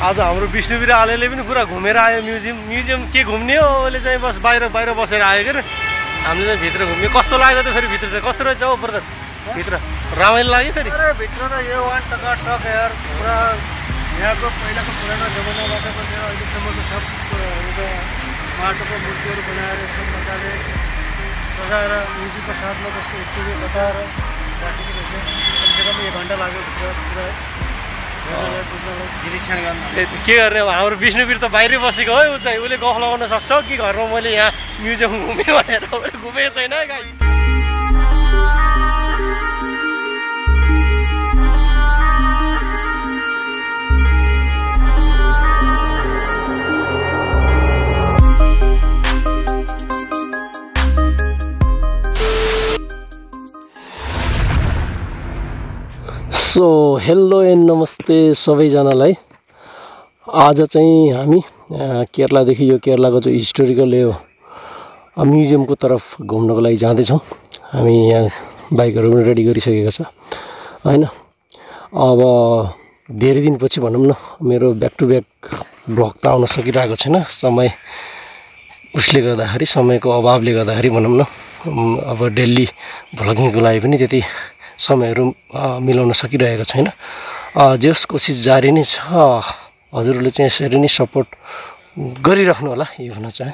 आज हाम्रो विष्णुवीर आलेले पनि पुरा घुमेर आयो म्युजियम म्युजियम के घुम्ने हो अहिले चाहिँ बस बाहिर बाहिर बसेर आयो के हामीले चाहिँ भित्र घुम्ने कस्तो लाग्यो त फेरि भित्र चाहिँ कस्तो रहेछ हो ब्रदर भित्र राम्रो लाग्यो फेरि अरे भित्र त यो वान टका टक यार पुरा यहाँको पहिलाको पुरानो जमानाबाट चाहिँ अहिले सम्मको सब यो माटोको मूर्तिहरु बनाएर सब मजाले सजाएर म्युजिकको साथमा कस्तो स्टुडियो बनाएर राखेको रहेछ कम्तिकम 1 घण्टा लाग्यो पुरा के गर्ने हाम्रो विष्णुवीर त बाहिरै बसेको हो उचाइ उले गफ लगाउन सक्छ कि घरमा मैले यहाँ म्युजियम घुमे भनेर घुमे छैन गाइ सो हेलो एन्ड नमस्ते सबैजनालाई आज चाहिँ हामी केरला देखि यो केरलाको जो हिस्टोरिकल यो म्युजियमको तरफ घुम्नको लागि जाँदै छौं हामी यहाँ बाइकहरु पनि रेडी गरिसकेको छ हैन अब धेरै दिनपछि भनौं न मेरो ब्याक टु ब्याक ब्लग त आउन सकिरहेको छैन समय उसले गर्दाखेरि समयको अभावले गर्दाखेरि भनौं न अब डेली भ्लगिङको लागि पनि त्यति समयहरु मिलाउन सकिरहेको छैन जस कोसिस जारी नै छ हजुरहरुले चाहिँ यसरी नै सपोर्ट गरिराख्नु होला यो भन्न चाहे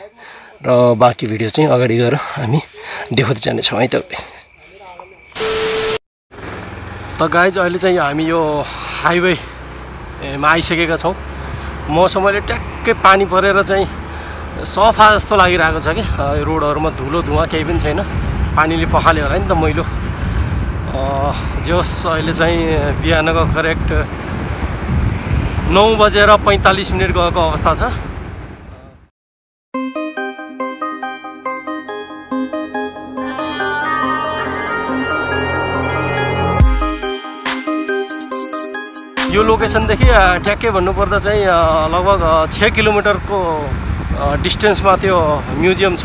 र बाकी भिडियो चाहिँ अगाडि गएर हामी देखाउँदै जाने छौं है त गाइज अहिले चाहिँ हामी यो हाईवे मा आइसकेका छौं मौसमले ट्याक्कै पानी परेर चाहिँ सफा जस्तो लागिरहेको छ के रोडहरुमा धुलो धुवा केही पनि छैन पानीले पखाल्यो होला नि त मैलो जोस अहिले चाहिँ बिहानको करेक्ट 9:45 गएको अवस्था छ यो लोकेसनदेखि ट्याक्कै भन्नुपर्दा चाहिँ लगभग 6 किलोमिटरको डिस्टेन्समा त्यो म्युजियम छ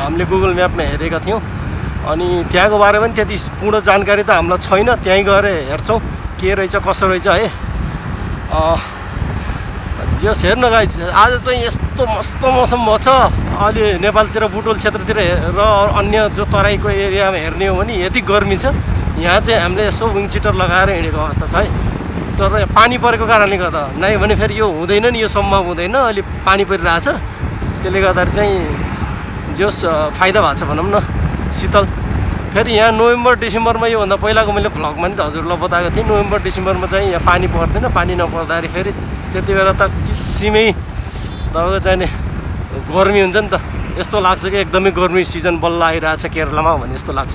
हामीले गुगल म्यापमा हेरेका थियौं अनि त्यहाँको बारेमा पनि त्यति पूर्ण जानकारी त हामीलाई छैन त्यही गएर हेर्छौं के रहेछ कसो रहेछ है जस हेर्न गाइस आज चाहिँ यस्तो मस्त मौसम भएको छ अहिले नेपालतिर बुटोल क्षेत्रतिर र अन्य जो तराईको एरियामा हेर्ने हो भने यति गर्मी छ यहाँ चाहिँ हामीले यसो विङ चिटर लगाएर हिँडेको अवस्था छ है तर पानी परेको कारणले गर्दा नै भने फेरि यो हुँदैन नि यो सम्भव हुँदैन अहिले पानी परिरहेछ त्यसले गर्दा चाहिँ जस फाइदा भएको छ भनौं न शीतल फेरि यहाँ नोभेम्बर डिसेम्बरमा यो भन्दा पहिलाको मैले भ्लगमा नि त हजुरलाई बताएको थिएँ नोभेम्बर डिसेम्बरमा चाहिँ यहाँ पानी पर्दैन पानी नपर्दाखेरि फेरि त्यति बेला त किसिमै दबको चाहिने गर्मी हुन्छ नि त यस्तो लाग्छ कि एकदमै गर्मी सिजन बल्ल आइरहेछ केरलामा भन्ने जस्तो लाग्छ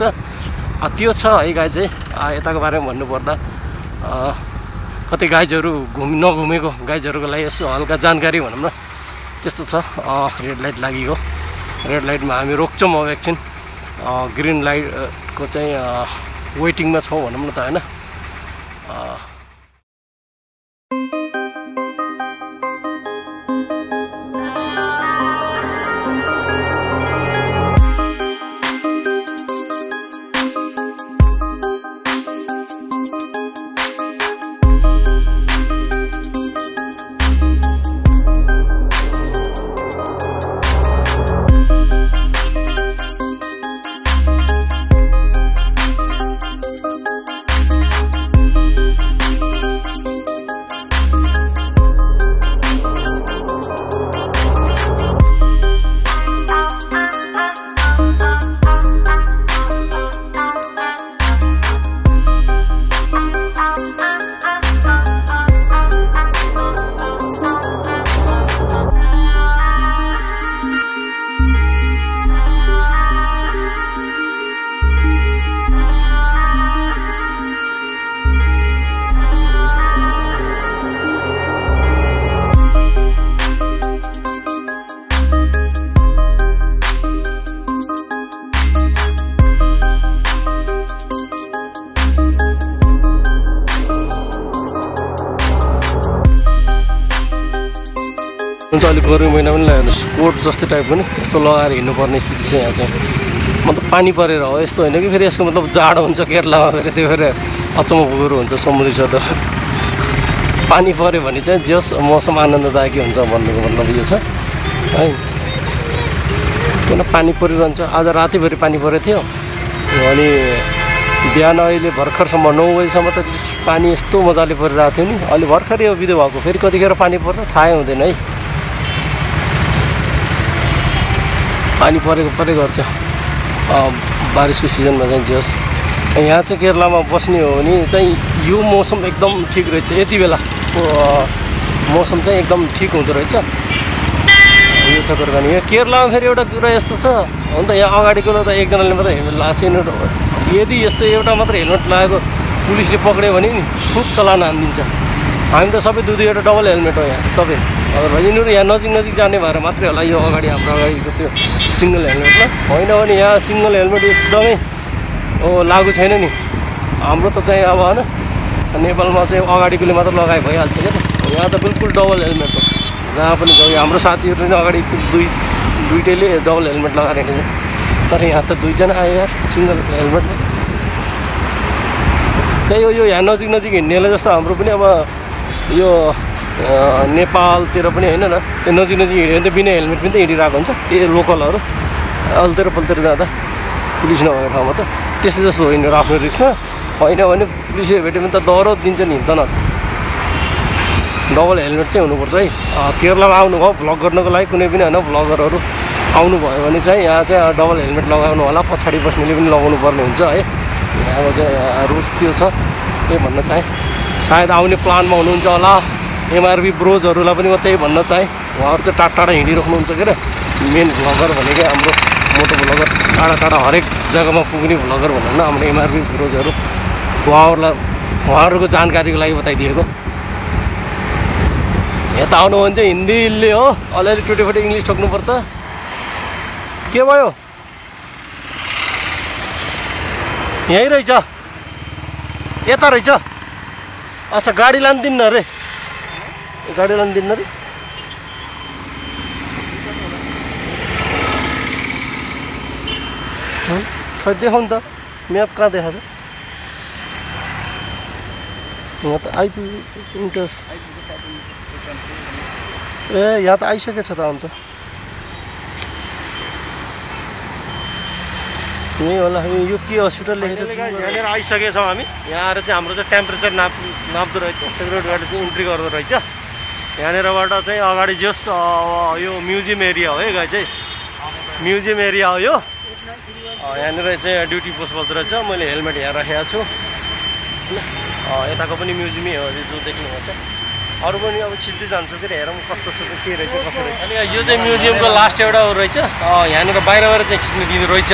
त्यो छ है गाइज है यताको बारेमा भन्नुपर्दा कति गाइजहरू नघुमेको गाइजहरूको लागि यसो हल्का जानकारी भनौँ न त्यस्तो छ रेड लाइट लागेको रेड लाइटमा हामी रोक्छौँ अब एकछिन ग्रीन लाइट को चाहिँ वेटिङमा छौ भनौं न त हैन अहिले गरम महिना पनि लाग्यो स्कोट जस्तै टाइपको नि यस्तो लगाएर हिँड्नुपर्ने स्थिति छ यहाँ चाहिँ मतलब पानी परेर हो यस्तो हैन कि फेरि यसको मतलब जाडो हुन्छ केरलामा फेरि त्यो फेरि अचम्म पुगेर हुन्छ समुद्री सतह पानी पर्यो भने चाहिँ जस मौसम आनन्ददायक हुन्छ भन्नुको मतलब यो छ है किन पानी परिरहन्छ आज रातिभरि पानी परे थियो अनि बिहान अहिले भर्खरसम्म 9 बजेसम्म त पानी यस्तो मजाले परिरहेको थियो नि अहिले भर्खर यो बिदो भएको फेरि कतिखेर पानी पर्छ थाहै हुँदैन है पानी परेको परे गर्छ बारिसको सिजनमा चाहिँ जस यहाँ चाहिँ केरलामा बस्ने हो भने चाहिँ यो मौसम एकदम ठिक रहेछ यति बेला मौसम चाहिँ एकदम ठिक हुँदो रहेछ यो चक्कर गर्ने यहाँ केरलामा फेरि एउटा कुरा यस्तो छ हो नि त यहाँ अगाडिको त एकजनाले मात्र हेलमेट लाएको छैन यदि यस्तो एउटा मात्र हेलमेट लगाएको पुलिसले पक्र्यो भने नि खूब चलान हानिदिन्छ हामी त सबै दुई दुईवटा डबल हेलमेट हो यहाँ सबै अदरवाइज यिनीहरू यहाँ नजिक जाने भएर मात्रै होला यो अगाडि हाम्रो अगाडिको त्यो सिङ्गल हेलमेटमा होइन भने यहाँ सिङ्गल हेलमेट एकदमै लागू छैन नि हाम्रो त चाहिँ अब हैन नेपालमा चाहिँ अगाडिकोले मात्र लगाइ भइहाल्छ के यहाँ त बिल्कुल डबल हेलमेट हो जहाँ पनि गयो हाम्रो साथीहरुले नि अगाडि दुईटैले डबल हेलमेट लगाएर हिँड्छ तर यहाँ त दुई जना आए यार सिंगल हेलमेट त्यही हो यो यहाँ नजिक हिँड्नेले जस्तो हाम्रो पनि अब यो नेपालतिर पनि हैन न त्यो नजिक हिँड्यो भने त बिना हेलमेट पनि त हिँडिरहेको हुन्छ त्यो लोकलहरु अल्तिर पल्तिर जाँदा पुलिस नभएको ठाउँमा त त्यसै जस्तो होइन आफ्नो रिक्समा होइन भने पुलिसले भेट्यो भने त डरो दिन्छ नि हिँड्दैन डबल हेलमेट चाहिँ हुनुपर्छ है केरलामा आउनुभयो भ्लग गर्नको लागि कुनै पनि हैन भ्लगरहरू आउनुभयो भने चाहिँ यहाँ चाहिँ डबल हेलमेट लगाउनु होला पछाडी बस्नेले पनि लगाउनु पर्ने हुन्छ है यहाँको चाहिँ रुल्स त्यो छ त्यही भन्न चाहे सायद आउने प्लानमा हुनुहुन्छ होला एमआरबी ब्रोजहरूलाई पनि म त्यही भन्न चाहे उहाँहरू चाहिँ टाढटाढा हिँडिराख्नुहुन्छ के र मेन भ्लगर भनेकै हाम्रो मोटो भ्लगर टाढा हरेक जग्गामा पुग्ने भ्लगर भन्नु हाम्रो एमआरबी ब्रोजहरु उहाँहरुको जानकारीको लागि बताइदिएको यता आउनु हो भने चाहिँ हिन्दीले हो अलिअलि टुटेफुटे इंग्लिश ठोक्नु पर्छ के भयो यही रहेछ यता रहेछ अच्छा गाडी लान दिन्न रे गाडी लान दिन्न रे खै देखाउन त म्याप कहाँ देखा यहाँ त आइपी इन्टर्स ए यहाँ त आइसकेछ त अन्त यही होला यो के हस्पिटल लेखेको छ यहाँनिर आइसकेछौँ हामी यहाँ आएर चाहिँ हाम्रो चाहिँ टेम्परेचर नाप्दो रहेछ सेक्रेटबाट चाहिँ इन्ट्री गर्दो रहेछ यहाँनिरबाट चाहिँ अगाडि जस यो म्युजियम एरिया हो है गाई चाहिँ म्युजियम एरिया हो यो यहाँ चाहिँ ड्युटी पोस्ट बस्दो रहेछ मैले हेलमेट यहाँ राखेको छु यताको पनि म्युजियमै हो जो देख्नुभएको छ अरू पनि अब खिच्दै जान्छु कि हेरौँ कस्तो छ के रहेछ कसो रहेछ अनि यो चाहिँ म्युजियमको लास्ट एउटा रहेछ यहाँनिर बाहिर चाहिँ खिच्नु दिँदो रहेछ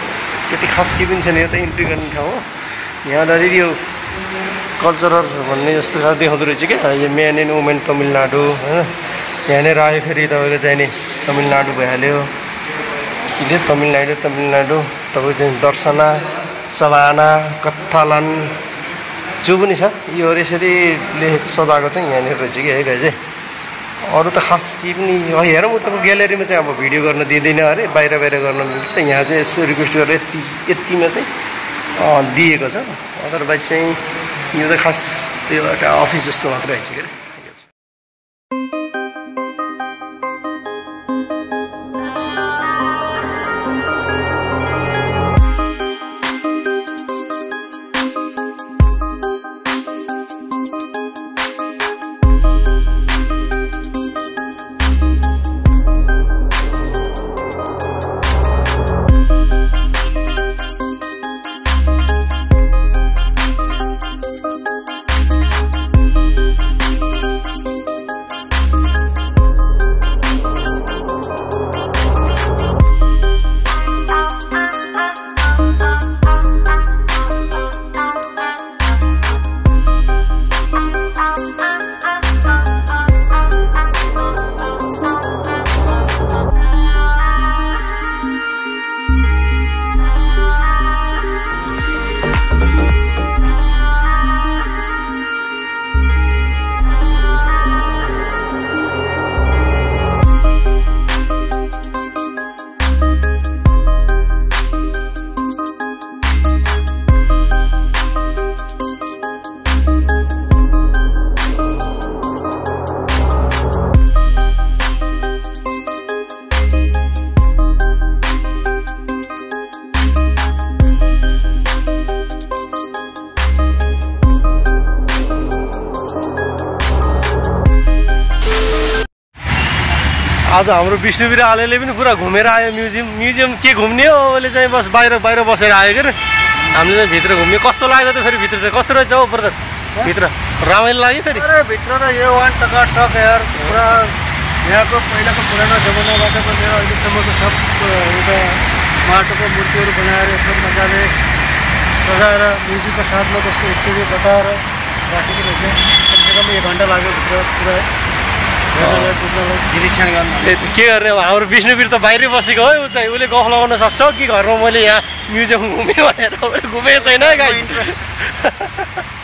त्यति खास केही पनि छैन यो त इन्ट्री गर्ने ठाउँ हो यहाँनिर यो कल्चरल भन्ने जस्तो देखाउँदो रहेछ क्या यो म्यान एन्ड वुमेन तमिलनाडु होइन यहाँनिर आयो फेरि तपाईँको चाहिने तमिलनाडु भइहाल्यो किन तमिलनाडु तमिलनाडु तपाईँ चाहिँ दर्शना सवाना कथालन जो पनि छ योहरू यसरी लेखेको सजाएको चाहिँ यहाँनिर रहेछ कि है गाई चाहिँ अरू त खास केही पनि हेरौँ उताको ग्यालेरीमा चाहिँ अब भिडियो गर्न दिँदैन अरे बाहिर बाहिर गर्न मिल्छ यहाँ चाहिँ यसो रिक्वेस्ट गरेर यतिमा चाहिँ दिएको छ अदरवाइज चाहिँ यो त खास यो एउटा अफिस जस्तो मात्रै रहेछ कि आज हाम्रो विष्णुवीर आलेले पनि पुरा घुमेर आयो म्युजियम म्युजियम के घुम्ने हो ओले चाहिँ बस बाहिर बाहिर बसेर आयो के हामीले भित्र घुम्ने कस्तो लाग्यो त फेरि भित्र त कस्तो रहेछ हो ब्रदर भित्र राम्रो लाग्यो फेरि अरे भित्र त यो वान टका टक यार पुरा यहाँको पहिलाको पुरानो जमानाबाट भनेर अहिले सम्मको सब एउटा माटोको मूर्तिहरु बनाएर एकदम मजाले सजाएर म्युजिकको साथमा कस्तो स्टोरी बताएर राखेको रहेछ कमसेकम 1 घण्टा लाग्यो भित्र पुरा निरीक्षण गर्न के गर्ने हाम्रो विष्णुवीर त बाहिरै बसेको हो उचाइ उले गफ लगाउन सक्छ कि घरमा मैले यहाँ म्युजियम घुमे भनेर घुमे छैन गाइस